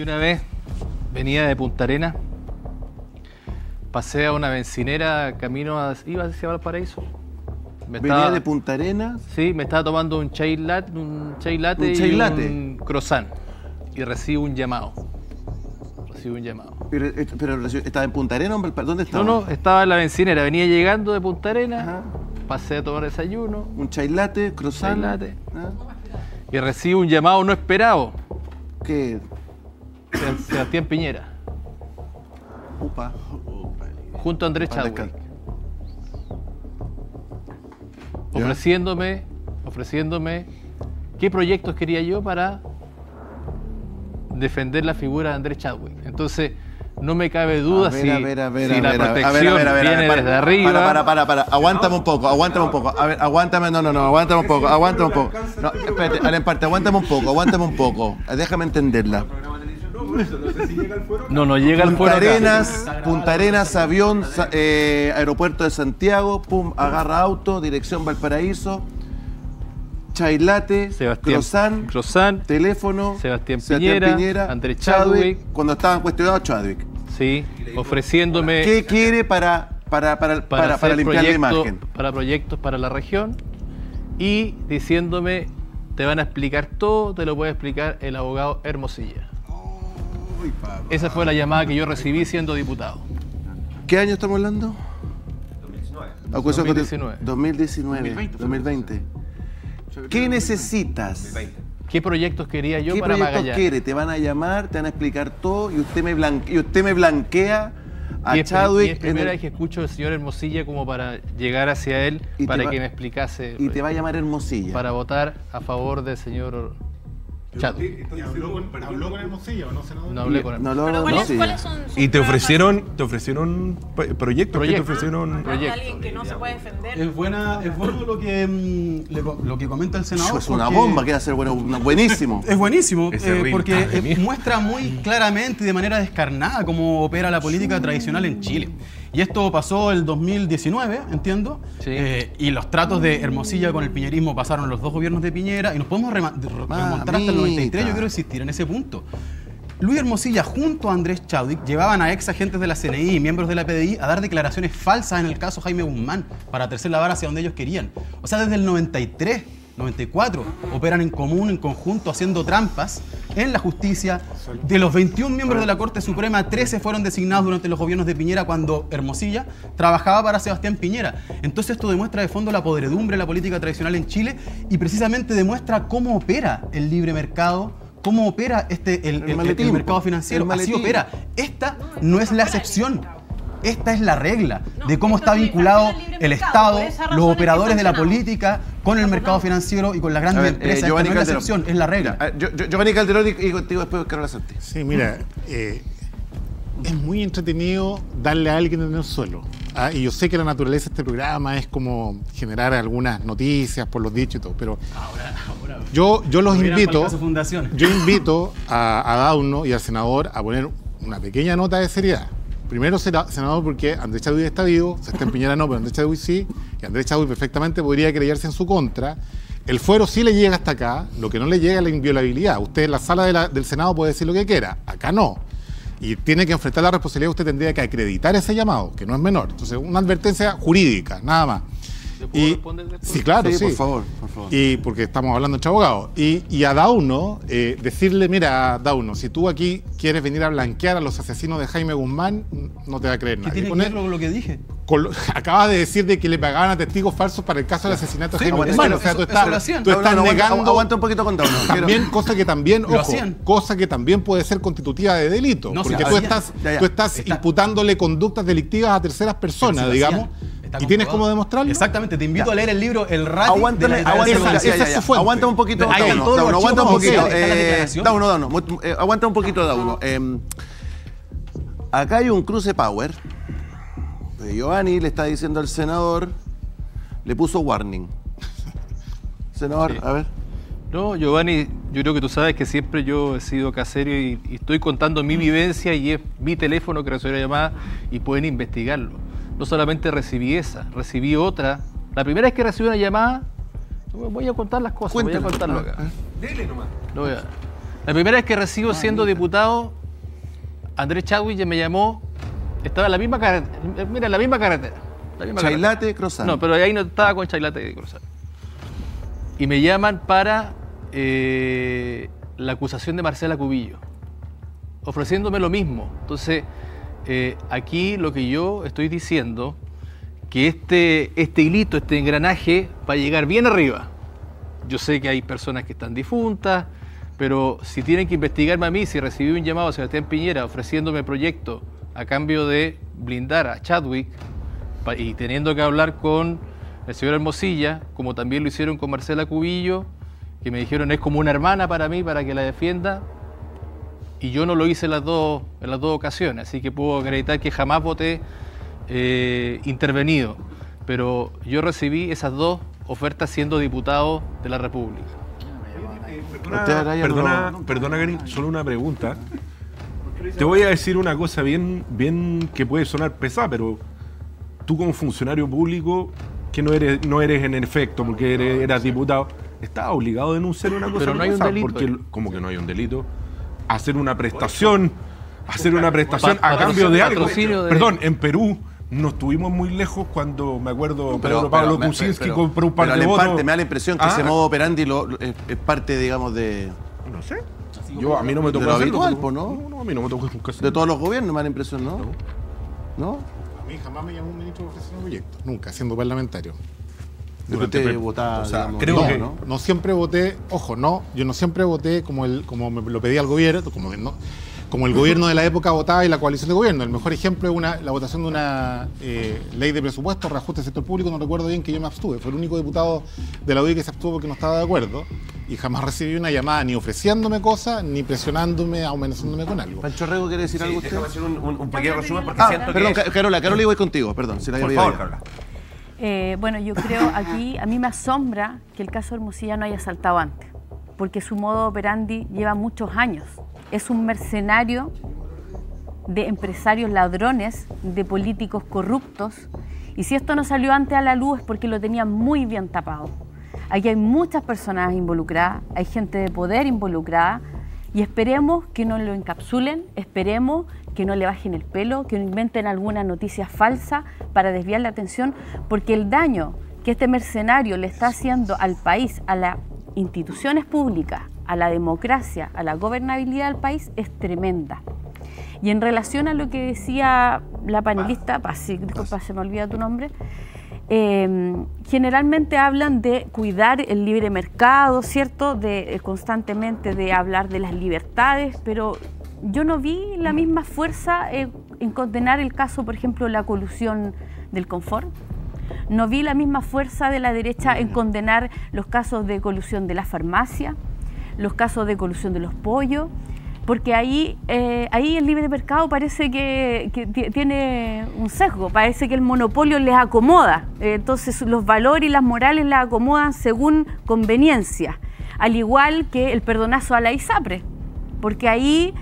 Yo una vez venía de Punta Arenas, pasé a una bencinera, iba hacia Valparaíso. ¿Venía de Punta Arenas? Sí, me estaba tomando un chai latte, un croissant. Y recibo un llamado. ¿Pero estaba en Punta Arenas? ¿Dónde estaba? No, no, estaba en la bencinera. Venía llegando de Punta Arenas, ajá, pasé a tomar desayuno. Un chai latte, croissant. Chai latte. ¿Ah? Y recibo un llamado no esperado. ¿Qué? Sebastián Piñera. Upa. Junto a Andrés Chadwick. Ofreciéndome qué proyectos quería yo para defender la figura de Andrés Chadwick. Entonces, no me cabe duda si la protección viene desde arriba. Para. Aguántame un poco. A ver, aguántame un poco. No, espérate, Alan Parte, aguántame un poco. Déjame entenderla. No llega al puerto. Punta Arenas, avión, aeropuerto de Santiago, pum, agarra auto, dirección Valparaíso, chai latte, croissant, teléfono, Sebastián Piñera, Andrés Chadwick. Cuando estaban cuestionados Chadwick. Sí, ofreciéndome... ¿Qué quiere para limpiar la imagen? Para proyectos para la región y diciéndome, te van a explicar todo, te lo puede explicar el abogado Hermosilla. Esa fue la llamada que yo recibí siendo diputado. ¿Qué año estamos hablando? 2019. ¿Qué necesitas? 2020. ¿Qué proyectos quería yo para Magallanes? ¿Qué proyectos quiere? Te van a llamar, te van a explicar todo y usted me blanquea a Chadwick. Y es primera vez que escucho al señor Hermosilla como para llegar hacia él para que me explicase. Y te va a llamar Hermosilla. Para votar a favor del señor... ¿Habló con Hermosilla o no? No hablé con Hermosilla. ¿Y te ofrecieron proyectos? ¿Qué te ofrecieron? Alguien que no se puede defender. Es bueno lo que comenta el senador. Es una bomba, que va a ser buenísimo. Es buenísimo, porque muestra muy claramente y de manera descarnada cómo opera la política tradicional en Chile. Y esto pasó el 2019, entiendo, sí. Y los tratos de Hermosilla con el piñerismo pasaron los dos gobiernos de Piñera y nos podemos remontar hasta el 93, yo quiero insistir en ese punto. Luis Hermosilla junto a Andrés Chadwick llevaban a ex agentes de la CNI y miembros de la PDI a dar declaraciones falsas en el caso Jaime Guzmán para tercer la vara hacia donde ellos querían. O sea, desde el 93, 94, operan en común, en conjunto, haciendo trampas en la justicia. De los 21 miembros de la Corte Suprema, 13 fueron designados durante los gobiernos de Piñera cuando Hermosilla trabajaba para Sebastián Piñera. Entonces esto demuestra de fondo la podredumbre de la política tradicional en Chile y precisamente demuestra cómo opera el libre mercado. ¿Cómo opera el mercado financiero? Así opera. Esta no es la excepción. Esta es la regla de cómo está vinculado el Estado, los operadores de la política, con el mercado financiero y con las grandes empresas. Esta no es la excepción, es la regla. Giovanni Calderón y contigo después, Carola Santi. Sí, mira, es muy entretenido darle a alguien en el suelo. Ah, y yo sé que la naturaleza de este programa es como generar algunas noticias por los dichos y todo, pero yo invito a Dauno y al senador a poner una pequeña nota de seriedad. Primero, senador, porque Andrés Chadwick está vivo, Sebastián Piñera no, pero Andrés Chadwick sí, y Andrés Chadwick perfectamente podría querellarse en su contra. El fuero sí le llega hasta acá, lo que no le llega es la inviolabilidad. Usted en la sala del Senado puede decir lo que quiera, acá no. Y tiene que enfrentar la responsabilidad que usted tendría que acreditar ese llamado, que no es menor. Entonces, una advertencia jurídica, nada más. ¿Yo puedo responder después? Sí, claro, sí. Por favor. Y porque estamos hablando entre abogados. Y a Dauno, decirle, mira, Dauno, si tú aquí quieres venir a blanquear a los asesinos de Jaime Guzmán, no te va a creer nadie. ¿Qué tiene que ver con lo que dije? Acabas de decir de que le pagaban a testigos falsos para el caso del asesinato de Jaime Guzmán. O sea, tú estás negando... Aguanta un poquito con Dauno. Cosa que también puede ser constitutiva de delito. No, porque tú estás imputándole conductas delictivas a terceras personas, digamos. ¿Y tienes cómo demostrarlo? Exactamente, te invito a leer el libro El Rati. Aguanta un poquito, Dauno. Acá hay un cruce power. Giovanni le está diciendo al senador, le puso warning. Senador, sí. A ver. No, Giovanni, yo creo que tú sabes que siempre yo he sido casero y estoy contando mi vivencia y es mi teléfono que recibió la llamada y pueden investigarlo. No solamente recibí esa, recibí otra. La primera vez que recibí una llamada, voy a contar las cosas. Voy a contarlo acá. Dele nomás. La primera vez que recibo siendo diputado, Andrés Chadwick me llamó, estaba en la misma carretera, mira, en la misma carretera. Chailate, Crozal. No, pero ahí no estaba con Chailate y Crozal. Y me llaman para la acusación de Marcela Cubillo, ofreciéndome lo mismo. Entonces, aquí lo que yo estoy diciendo, que este hilito, este engranaje, va a llegar bien arriba. Yo sé que hay personas que están difuntas, pero si tienen que investigarme a mí, si recibí un llamado a Sebastián Piñera ofreciéndome proyecto a cambio de blindar a Chadwick, y teniendo que hablar con el señor Hermosilla, como también lo hicieron con Marcela Cubillo, que me dijeron es como una hermana para mí, para que la defienda, y yo no lo hice en las dos ocasiones, así que puedo acreditar que jamás voté intervenido, pero yo recibí esas dos ofertas siendo diputado de la República. Perdona, Karim, solo una pregunta. Te voy a decir una cosa bien que puede sonar pesada, pero tú como funcionario público, que no eres en efecto, porque eras diputado, estás obligado a denunciar una cosa. Pero no hay un delito. Porque, como que no hay un delito, hacer una prestación a cambio de algo. Perdón, en Perú no estuvimos muy lejos cuando, me acuerdo, Pablo Kuczynski compró un par de votos. Pero en parte me da la impresión que ese modo operandi es parte, digamos, de... No sé. Yo, a mí no me tocó hacerlo. No, a mí no me tocó nunca hacerlo. De todos los gobiernos me da la impresión, ¿no? ¿No? A mí jamás me llamó un ministro ofreciendo proyectos. Nunca, siendo parlamentario. Durante votar, o sea, digamos, creo que ¿no? No siempre voté, ojo, no, yo no siempre voté como me lo pedía el gobierno, como el gobierno de la época votaba y la coalición de gobierno. El mejor ejemplo es la votación de una ley de presupuesto, reajuste del sector público, no recuerdo bien, que yo me abstuve. Fue el único diputado de la UDI que se abstuvo porque no estaba de acuerdo y jamás recibí una llamada ni ofreciéndome cosas, ni presionándome, amenazándome con algo. Pancho Orrego, ¿quiere decir algo usted? Déjame hacer un pequeño resumen porque siento que... Perdón, Carola, voy contigo, perdón. Si la por favor, Carola. Bueno, yo creo aquí, a mí me asombra que el caso Hermosilla no haya saltado antes, porque su modo operandi lleva muchos años. Es un mercenario de empresarios ladrones, de políticos corruptos, y si esto no salió antes a la luz es porque lo tenía muy bien tapado. Aquí hay muchas personas involucradas, hay gente de poder involucrada, y esperemos que no lo encapsulen, esperemos que no le bajen el pelo, que no inventen alguna noticia falsa para desviar la atención, porque el daño que este mercenario le está haciendo al país, a las instituciones públicas, a la democracia, a la gobernabilidad del país, es tremenda. Y en relación a lo que decía la panelista, disculpa, se me olvida tu nombre, generalmente hablan de cuidar el libre mercado, ¿cierto? Constantemente de hablar de las libertades, pero yo no vi la misma fuerza en condenar el caso, por ejemplo, la colusión del confort. No vi la misma fuerza de la derecha en condenar los casos de colusión de la farmacia, los casos de colusión de los pollos, porque ahí el libre mercado parece que tiene un sesgo, parece que el monopolio les acomoda, entonces los valores y las morales las acomodan según conveniencia, al igual que el perdonazo a la ISAPRE, porque ahí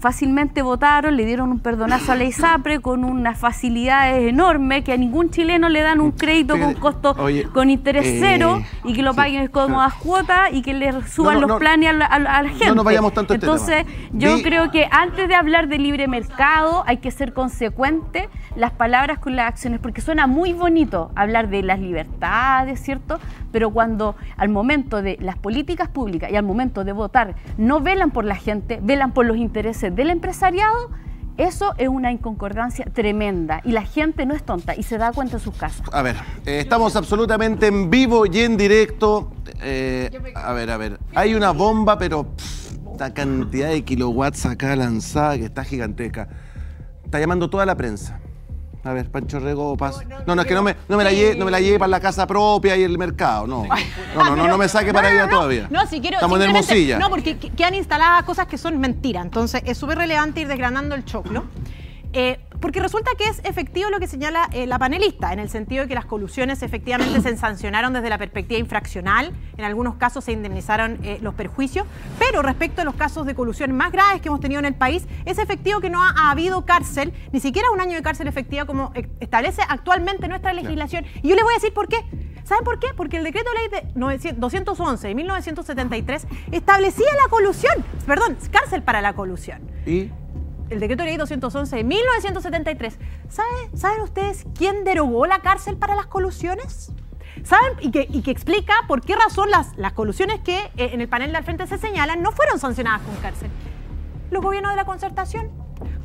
fácilmente votaron, le dieron un perdonazo a la ISAPRE con unas facilidades enormes que a ningún chileno le dan un crédito con costo, oye, con interés cero, y que lo paguen cómodas cuotas y que le suban los planes a la gente. No nos vayamos tanto. Entonces, yo creo que antes de hablar de libre mercado hay que ser consecuente las palabras con las acciones, porque suena muy bonito hablar de las libertades, ¿cierto? Pero cuando al momento de las políticas públicas y al momento de votar no velan por la gente, velan por los intereses del empresariado, eso es una inconcordancia tremenda, y la gente no es tonta y se da cuenta en sus casas. A ver, estamos absolutamente en vivo y en directo. A ver, hay una bomba, pero la cantidad de kilowatts acá lanzada que está gigantesca. Está llamando toda la prensa. A ver, Pancho Orrego, paso. No, es que no me la lleve para la casa propia y el mercado, no. No me saque para allá todavía. No, si quiero... Estamos en Hermosilla. No, porque quedan instaladas cosas que son mentiras. Entonces, es súper relevante ir desgranando el choclo. Porque resulta que es efectivo lo que señala la panelista, en el sentido de que las colusiones efectivamente se sancionaron desde la perspectiva infraccional, en algunos casos se indemnizaron los perjuicios, pero respecto a los casos de colusión más graves que hemos tenido en el país, es efectivo que no ha habido cárcel, ni siquiera un año de cárcel efectiva como establece actualmente nuestra legislación. Y yo les voy a decir por qué. ¿Saben por qué? Porque el decreto ley de 211 de 1973 establecía la colusión, perdón, cárcel para la colusión. ¿Y? El decreto ley 211 de 1973. ¿Saben ustedes quién derogó la cárcel para las colusiones? ¿Saben? Y que explica por qué razón las colusiones que en el panel del Frente se señalan no fueron sancionadas con cárcel. Los gobiernos de la Concertación.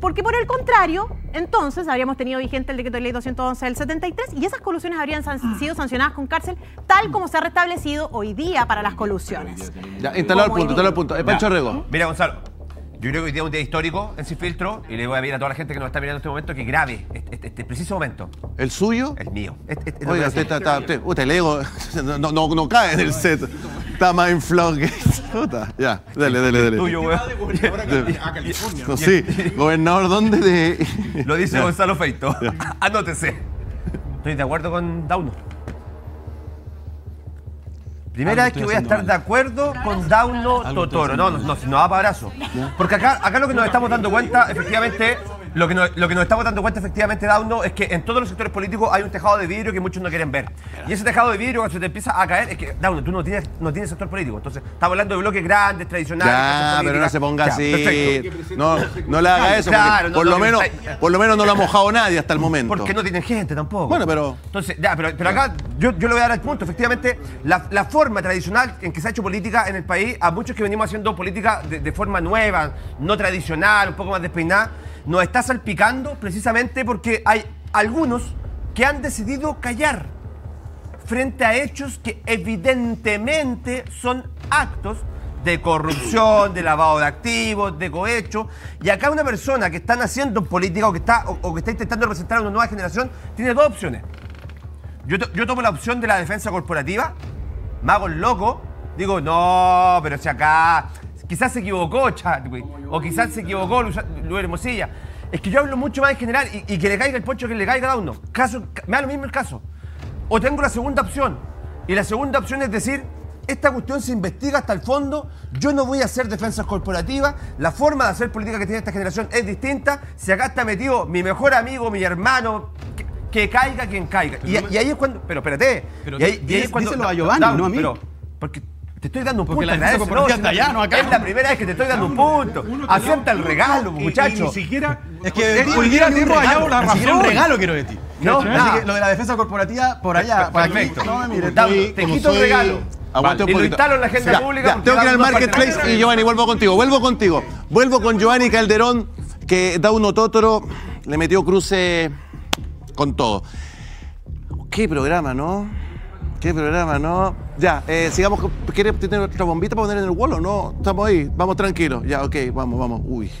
Porque por el contrario, entonces habríamos tenido vigente el decreto de ley 211 del 73 y esas colusiones habrían sido sancionadas con cárcel, tal como se ha restablecido hoy día para las colusiones. Ya, instalado el punto, instalado el punto. Pancho Orrego. Mira, Gonzalo. Yo creo que hoy día es un día histórico en Sin Filtro y le voy a pedir a toda la gente que nos está mirando en este momento que grabe este preciso momento. ¿El suyo? El mío. Oiga, usted el ego no cae en el set. Está más inflado que puta. Ya, dale. El tuyo, weón. A California. No, sí. ¿Gobernador dónde? Lo dice Gonzalo Feito. Anótese. Estoy de acuerdo con Dauno. Primera vez que voy a estar de acuerdo con Dauno Tótoro. No da para abrazo. Porque acá lo que nos estamos dando cuenta, efectivamente, Dauno, es que en todos los sectores políticos hay un tejado de vidrio que muchos no quieren ver. Y ese tejado de vidrio, cuando se te empieza a caer, es que, Dauno, tú no tienes sector político. Entonces, estamos hablando de bloques grandes, tradicionales. Ya, pero no se ponga así. Perfecto. No le haga eso. Claro, por lo menos no lo ha mojado nadie hasta el momento. Porque no tienen gente tampoco. Bueno, pero... Entonces, ya, pero acá yo le voy a dar el punto. Efectivamente, la forma tradicional en que se ha hecho política en el país, a muchos que venimos haciendo política de forma nueva, no tradicional, un poco más despeinada, nos está salpicando precisamente porque hay algunos que han decidido callar frente a hechos que evidentemente son actos de corrupción, de lavado de activos, de cohecho. Y acá una persona que está naciendo en política o que está intentando representar a una nueva generación tiene dos opciones. Yo tomo la opción de la defensa corporativa, me hago el loco, digo, no, pero si acá... Quizás se equivocó Chadwick, o quizás se equivocó Luis Hermosilla. Es que yo hablo mucho más en general y que le caiga el poncho que le caiga a uno. Me da lo mismo el caso. O tengo la segunda opción. Y la segunda opción es decir, esta cuestión se investiga hasta el fondo, yo no voy a hacer defensas corporativas, la forma de hacer política que tiene esta generación es distinta, si acá está metido mi mejor amigo, mi hermano... Que caiga quien caiga. Y ahí es cuando... Pero espérate. Pero y ahí es cuando... Díselo a Giovanni, no a mí. Pero, porque te estoy dando un punto. Es la primera vez que te estoy dando un punto. Acepta el regalo, muchacho. Ni siquiera... Es que hoy día te hemos hallado la razón. Ni siquiera un regalo quiero decir. No, así que lo de la defensa corporativa, por allá. Perfecto. Te quito el regalo. Aguante un poquito. Y lo instalo en la agenda pública. Tengo que ir al marketplace y Giovanni, vuelvo contigo. Vuelvo con Giovanni Calderón, que Dauno Tótoro le metió cruce... con todo. Qué programa, ¿no? Ya, sigamos. ¿Quieres tener otra bombita para poner en el wall o no? Estamos ahí, vamos tranquilos. Ya, ok, vamos. Uy.